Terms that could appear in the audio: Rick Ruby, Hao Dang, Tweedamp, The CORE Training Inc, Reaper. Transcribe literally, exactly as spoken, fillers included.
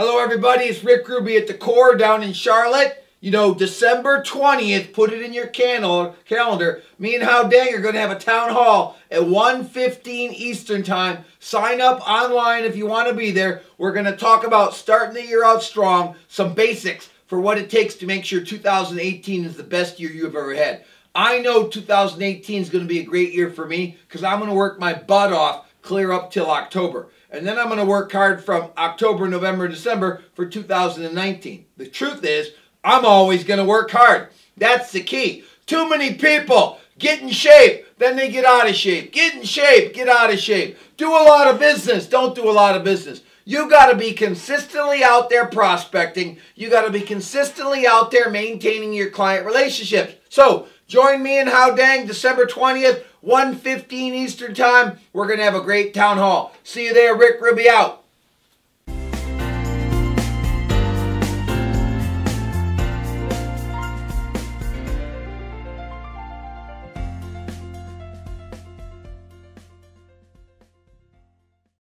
Hello everybody, it's Rick Ruby at the Core down in Charlotte. You know, December twentieth, put it in your calendar. Me and Hao Dang are going to have a town hall at one fifteen Eastern time. Sign up online if you want to be there. We're going to talk about starting the year out strong, some basics for what it takes to make sure two thousand eighteen is the best year you've ever had. I know two thousand eighteen is going to be a great year for me because I'm going to work my butt off clear up till October. And then I'm going to work hard from October, November, December for two thousand nineteen. The truth is, I'm always going to work hard. That's the key. Too many people get in shape, then they get out of shape. Get in shape, get out of shape. Do a lot of business, don't do a lot of business. You got to be consistently out there prospecting. You got to be consistently out there maintaining your client relationships. So join me and Hao Dang December twentieth, one fifteen Eastern time. We're going to have a great town hall. See you there. Rick Ruby out.